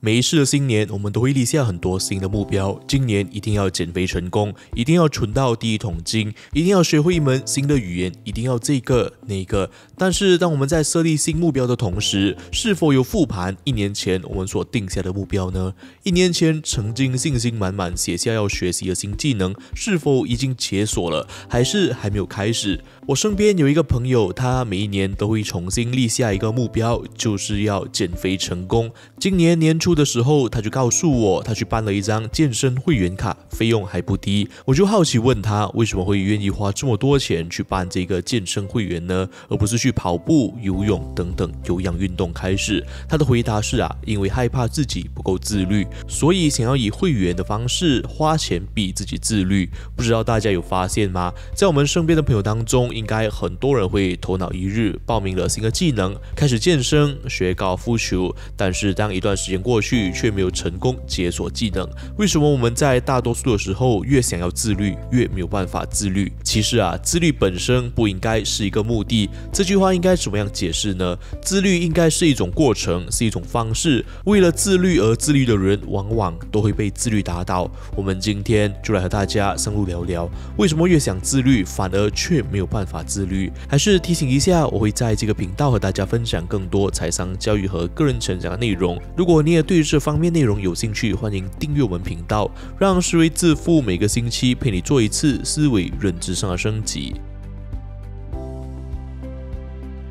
每一次的新年，我们都会立下很多新的目标。今年一定要减肥成功，一定要存到第一桶金，一定要学会一门新的语言，一定要这个那个。但是，当我们在设立新目标的同时，是否有复盘一年前我们所定下的目标呢？一年前曾经信心满满写下要学习的新技能，是否已经解锁了，还是还没有开始？我身边有一个朋友，他每一年都会重新立下一个目标，就是要减肥成功。今年年初的时候，他就告诉我，他去办了一张健身会员卡，费用还不低。我就好奇问他，为什么会愿意花这么多钱去办这个健身会员呢？而不是去跑步、游泳等等有氧运动开始？他的回答是因为害怕自己不够自律，所以想要以会员的方式花钱逼自己自律。不知道大家有发现吗？在我们身边的朋友当中，应该很多人会头脑一热，报名了新的技能，开始健身、学高尔夫球，但是当一段时间过去却没有成功解锁技能，为什么我们在大多数的时候越想要自律，越没有办法自律？其实自律本身不应该是一个目的。这句话应该怎么样解释呢？自律应该是一种过程，是一种方式。为了自律而自律的人，往往都会被自律打倒。我们今天就来和大家深入聊聊，为什么越想自律，反而却没有办法自律？还是提醒一下，我会在这个频道和大家分享更多财商教育和个人成长的内容。如果你也对这方面内容有兴趣，欢迎订阅我们频道，让思维致富每个星期陪你做一次思维认知上的升级。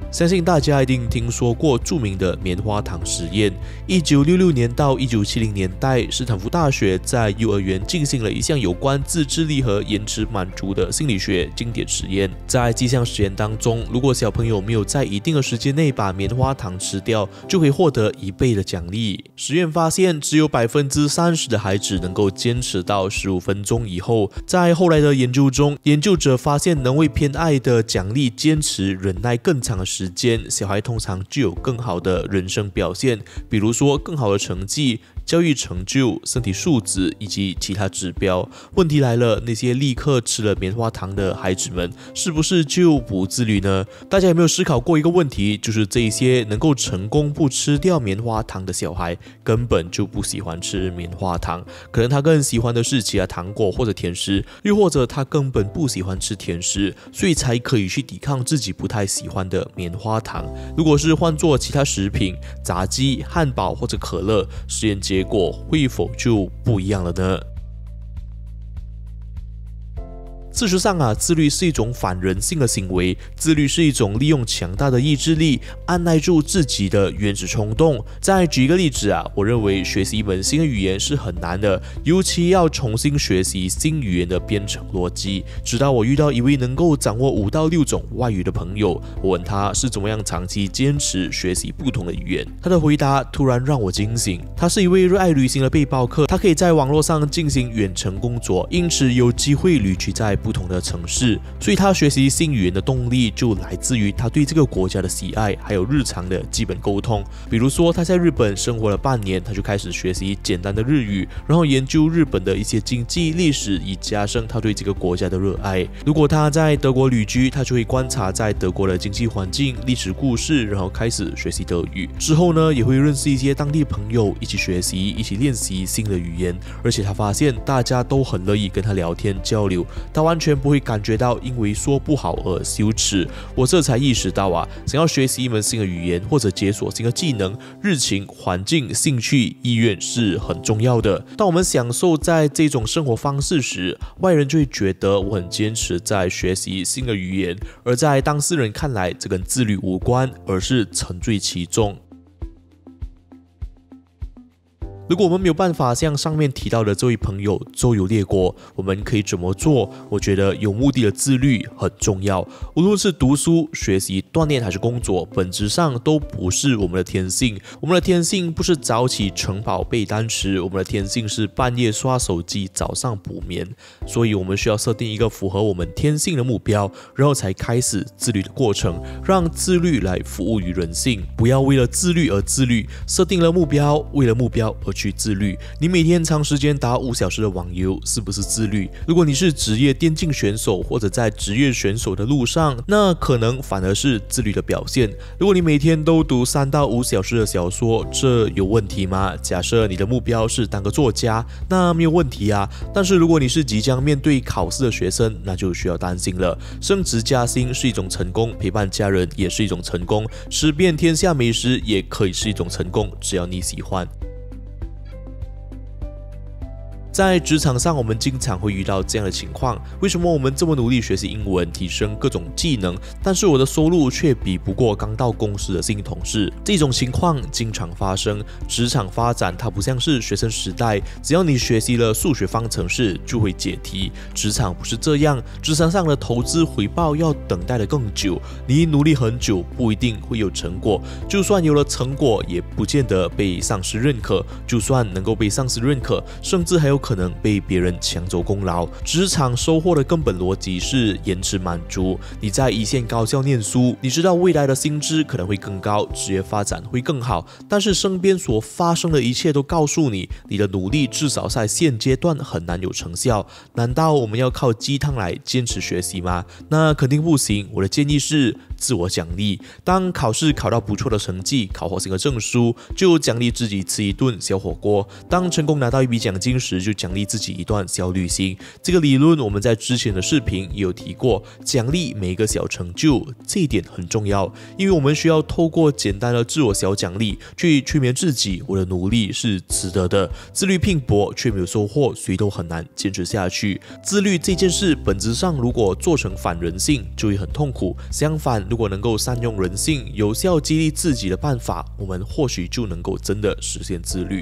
相信大家一定听说过著名的棉花糖实验。1966年到1970年代，斯坦福大学在幼儿园进行了一项有关自制力和延迟满足的心理学经典实验。在这项实验当中，如果小朋友没有在一定的时间内把棉花糖吃掉，就可以获得1倍的奖励。实验发现，只有 30% 的孩子能够坚持到15分钟以后。在后来的研究中，研究者发现能为偏爱的奖励坚持忍耐更长的时间，小孩通常具有更好的人生表现，比如说更好的成绩、教育成就、身体素质以及其他指标。问题来了，那些立刻吃了棉花糖的孩子们，是不是就不自律呢？大家有没有思考过一个问题，就是这些能够成功不吃掉棉花糖的小孩，根本就不喜欢吃棉花糖，可能他更喜欢的是其他糖果或者甜食，又或者他根本不喜欢吃甜食，所以才可以去抵抗自己不太喜欢的棉花糖。如果是换做其他食品，炸鸡、汉堡或者可乐，实验结果会否就不一样了呢？事实上自律是一种反人性的行为。自律是一种利用强大的意志力按捺住自己的原始冲动。再举一个例子我认为学习一门新的语言是很难的，尤其要重新学习新语言的编程逻辑。直到我遇到一位能够掌握5到6种外语的朋友，我问他是怎么样长期坚持学习不同的语言。他的回答突然让我惊醒。他是一位热爱旅行的背包客，他可以在网络上进行远程工作，因此有机会旅居在不同的城市，所以他学习新语言的动力就来自于他对这个国家的喜爱，还有日常的基本沟通。比如说，他在日本生活了半年，他就开始学习简单的日语，然后研究日本的一些经济历史，以加深他对这个国家的热爱。如果他在德国旅居，他就会观察在德国的经济环境、历史故事，然后开始学习德语。之后呢，也会认识一些当地朋友，一起学习，一起练习新的语言。而且他发现大家都很乐意跟他聊天交流，他完全不会感觉到因为说不好而羞耻。我这才意识到想要学习一门新的语言或者解锁新的技能，日情、环境、兴趣、意愿是很重要的。当我们享受在这种生活方式时，外人就会觉得我很坚持在学习新的语言，而在当事人看来，这跟自律无关，而是沉醉其中。如果我们没有办法像上面提到的这位朋友周游列国，我们可以怎么做？我觉得有目的的自律很重要。无论是读书、学习、锻炼还是工作，本质上都不是我们的天性。我们的天性不是早起晨跑背单词，我们的天性是半夜刷手机，早上补眠。所以我们需要设定一个符合我们天性的目标，然后才开始自律的过程，让自律来服务于人性。不要为了自律而自律，设定了目标，为了目标而去自律。你每天长时间打5小时的网游，是不是自律？如果你是职业电竞选手或者在职业选手的路上，那可能反而是自律的表现。如果你每天都读3到5小时的小说，这有问题吗？假设你的目标是当个作家，那没有问题啊。但是如果你是即将面对考试的学生，那就需要担心了。升职加薪是一种成功，陪伴家人也是一种成功，吃遍天下美食也可以是一种成功，只要你喜欢。 在职场上，我们经常会遇到这样的情况：为什么我们这么努力学习英文，提升各种技能，但是我的收入却比不过刚到公司的新同事？这种情况经常发生。职场发展它不像是学生时代，只要你学习了数学方程式就会解题。职场不是这样，职场上的投资回报要等待的更久。你努力很久不一定会有成果，就算有了成果，也不见得被上司认可。就算能够被上司认可，甚至还有可能被别人抢走功劳。职场收获的根本逻辑是延迟满足。你在一线高校念书，你知道未来的薪资可能会更高，职业发展会更好，但是身边所发生的一切都告诉你，你的努力至少在现阶段很难有成效。难道我们要靠鸡汤来坚持学习吗？那肯定不行。我的建议是自我奖励。当考试考到不错的成绩，考获新的证书，就奖励自己吃一顿小火锅；当成功拿到一笔奖金时，就奖励自己一段小旅行。这个理论我们在之前的视频也有提过，奖励每一个小成就，这一点很重要，因为我们需要透过简单的自我小奖励去催眠自己，我的努力是值得的。自律拼搏却没有收获，谁都很难坚持下去。自律这件事本质上如果做成反人性，就会很痛苦。相反，如果能够善用人性，有效激励自己的办法，我们或许就能够真的实现自律。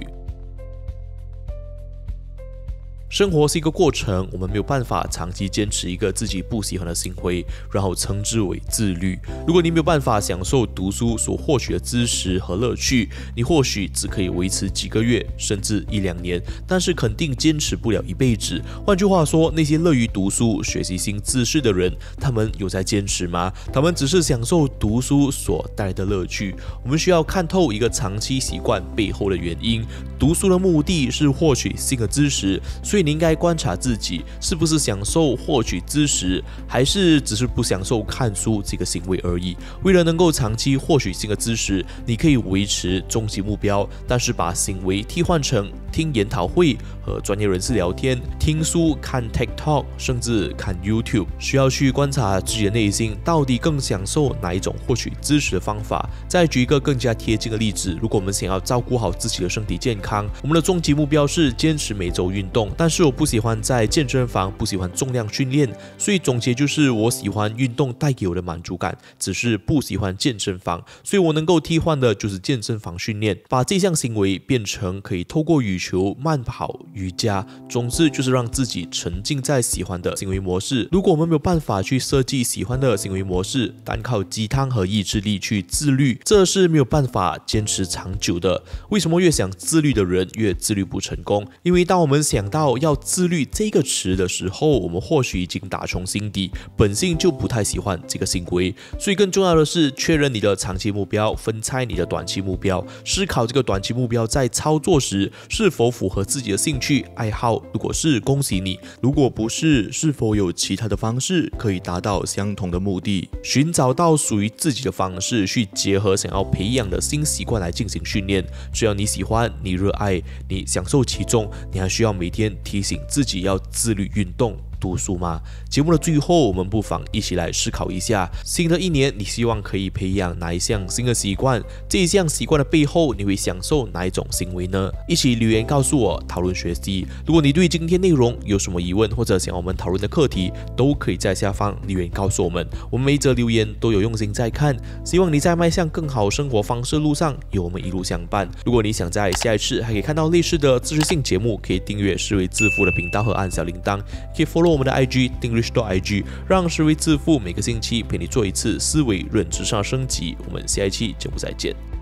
生活是一个过程，我们没有办法长期坚持一个自己不喜欢的行为，然后称之为自律。如果你没有办法享受读书所获取的知识和乐趣，你或许只可以维持几个月，甚至1、2年，但是肯定坚持不了一辈子。换句话说，那些乐于读书、学习新知识的人，他们有在坚持吗？他们只是享受读书所带来的乐趣。我们需要看透一个长期习惯背后的原因。读书的目的是获取新的知识，所以 你应该观察自己是不是享受获取知识，还是只是不享受看书这个行为而已。为了能够长期获取新的知识，你可以维持终极目标，但是把行为替换成听研讨会、和专业人士聊天、听书、看 TikTok， 甚至看 YouTube。需要去观察自己的内心到底更享受哪一种获取知识的方法。再举一个更加贴近的例子，如果我们想要照顾好自己的身体健康，我们的终极目标是坚持每周运动，但是我不喜欢在健身房，不喜欢重量训练，所以总结就是我喜欢运动带给我的满足感，只是不喜欢健身房，所以我能够替换的就是健身房训练，把这项行为变成可以透过羽球、慢跑、瑜伽，总之就是让自己沉浸在喜欢的行为模式。如果我们没有办法去设计喜欢的行为模式，单靠鸡汤和意志力去自律，这是没有办法坚持长久的。为什么越想自律的人越自律不成功？因为当我们想到 要自律这个词的时候，我们或许已经打从心底本性就不太喜欢这个行为，所以更重要的是确认你的长期目标，分拆你的短期目标，思考这个短期目标在操作时是否符合自己的兴趣爱好。如果是，恭喜你；如果不是，是否有其他的方式可以达到相同的目的？寻找到属于自己的方式，去结合想要培养的新习惯来进行训练。只要你喜欢，你热爱，你享受其中，你还需要每天 提醒自己要自律运动、读书吗？节目的最后，我们不妨一起来思考一下：新的一年，你希望可以培养哪一项新的习惯？这一项习惯的背后，你会享受哪一种行为呢？一起留言告诉我，讨论学习。如果你对今天内容有什么疑问，或者想要我们讨论的课题，都可以在下方留言告诉我们。我们每一则留言都有用心在看，希望你在迈向更好生活方式路上有我们一路相伴。如果你想在下一次还可以看到类似的知识性节目，可以订阅思维致富 的频道和按小铃铛，可以 follow 我们的 IG Tinglish.IG， 让思维致富每个星期陪你做一次思维认知上的升级。我们下一期节目再见。